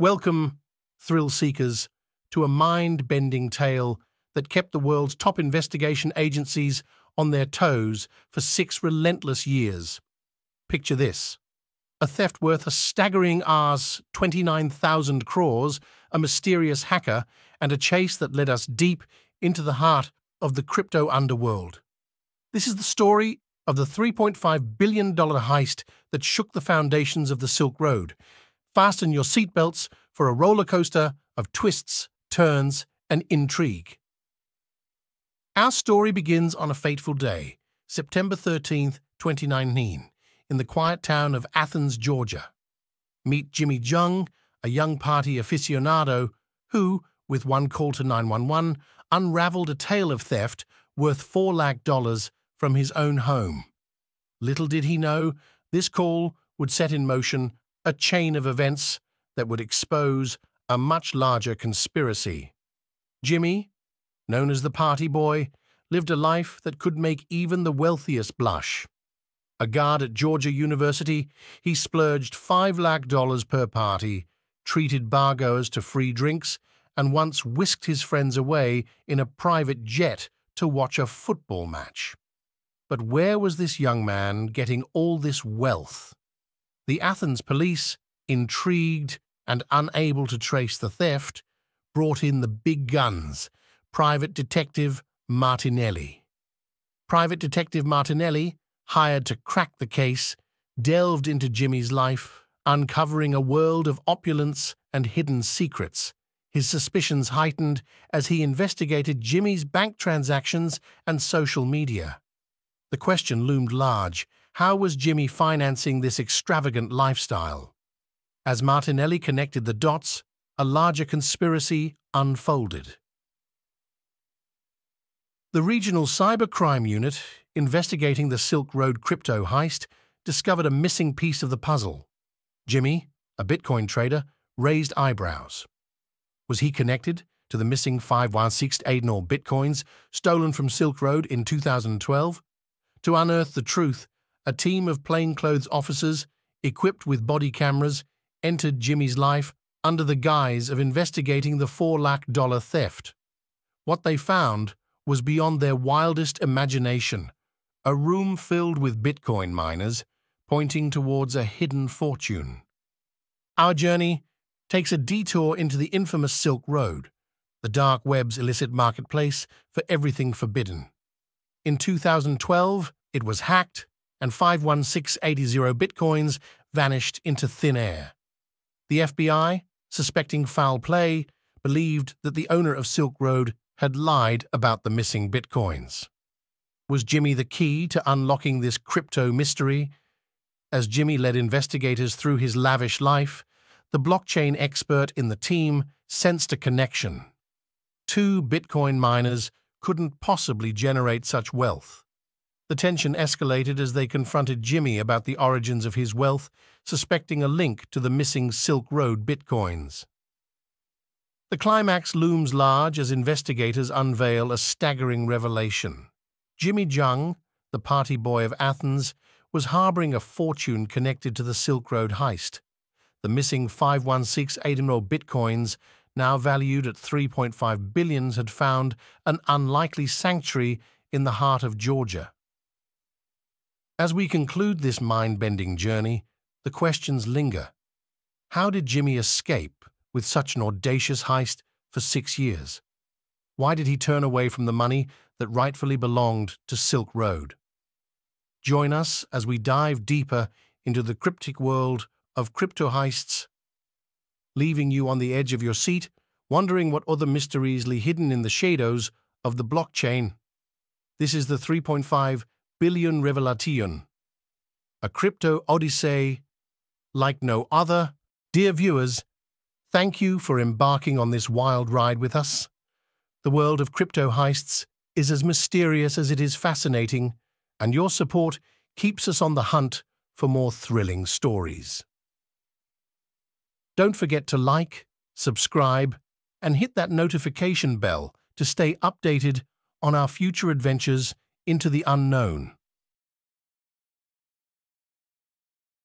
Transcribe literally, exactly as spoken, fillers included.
Welcome, thrill seekers, to a mind-bending tale that kept the world's top investigation agencies on their toes for six relentless years. Picture this. A theft worth a staggering twenty-nine thousand crores, a mysterious hacker, and a chase that led us deep into the heart of the crypto underworld. This is the story of the three point five billion dollar heist that shook the foundations of the Silk Road. Fasten your seatbelts for a roller coaster of twists, turns, and intrigue. Our story begins on a fateful day, September thirteenth, twenty nineteen, in the quiet town of Athens, Georgia. Meet Jimmy Zhong, a young party aficionado who, with one call to nine one one, unraveled a tale of theft worth four lakh dollars from his own home. Little did he know, this call would set in motion a chain of events that would expose a much larger conspiracy. Jimmy, known as the party boy, lived a life that could make even the wealthiest blush. A guard at Georgia University, he splurged five lakh dollars per party, treated bargoers to free drinks, and once whisked his friends away in a private jet to watch a football match. But where was this young man getting all this wealth? The Athens police, intrigued and unable to trace the theft, brought in the big guns, Private Detective Martinelli. Private Detective Martinelli, hired to crack the case, delved into Jimmy's life, uncovering a world of opulence and hidden secrets. His suspicions heightened as he investigated Jimmy's bank transactions and social media. The question loomed large. How was Jimmy financing this extravagant lifestyle? As Martinelli connected the dots, a larger conspiracy unfolded. The Regional Cybercrime Unit, investigating the Silk Road crypto heist, discovered a missing piece of the puzzle. Jimmy, a Bitcoin trader, raised eyebrows. Was he connected to the missing five one six eight nine Bitcoins stolen from Silk Road in two thousand twelve? To unearth the truth, a team of plainclothes officers, equipped with body cameras, entered Jimmy's life under the guise of investigating the four lakh dollar theft. What they found was beyond their wildest imagination, a room filled with Bitcoin miners, pointing towards a hidden fortune. Our journey takes a detour into the infamous Silk Road, the dark web's illicit marketplace for everything forbidden. In two thousand twelve, it was hacked, and five one six eight zero Bitcoins vanished into thin air. The F B I, suspecting foul play, believed that the owner of Silk Road had lied about the missing Bitcoins. Was Jimmy the key to unlocking this crypto mystery? As Jimmy led investigators through his lavish life, the blockchain expert in the team sensed a connection. Two Bitcoin miners couldn't possibly generate such wealth. The tension escalated as they confronted Jimmy about the origins of his wealth, suspecting a link to the missing Silk Road Bitcoins. The climax looms large as investigators unveil a staggering revelation. Jimmy Zhong, the party boy of Athens, was harboring a fortune connected to the Silk Road heist. The missing five one six eight zero Bitcoins, now valued at three point five billion, had found an unlikely sanctuary in the heart of Georgia. As we conclude this mind-bending journey, the questions linger. How did Jimmy escape with such an audacious heist for six years? Why did he turn away from the money that rightfully belonged to Silk Road? Join us as we dive deeper into the cryptic world of crypto heists, leaving you on the edge of your seat, wondering what other mysteries lay hidden in the shadows of the blockchain. This is the three point five billion Revelation, a crypto odyssey like no other. Dear viewers, thank you for embarking on this wild ride with us. The world of crypto heists is as mysterious as it is fascinating, and your support keeps us on the hunt for more thrilling stories. Don't forget to like, subscribe, and hit that notification bell to stay updated on our future adventures into the unknown.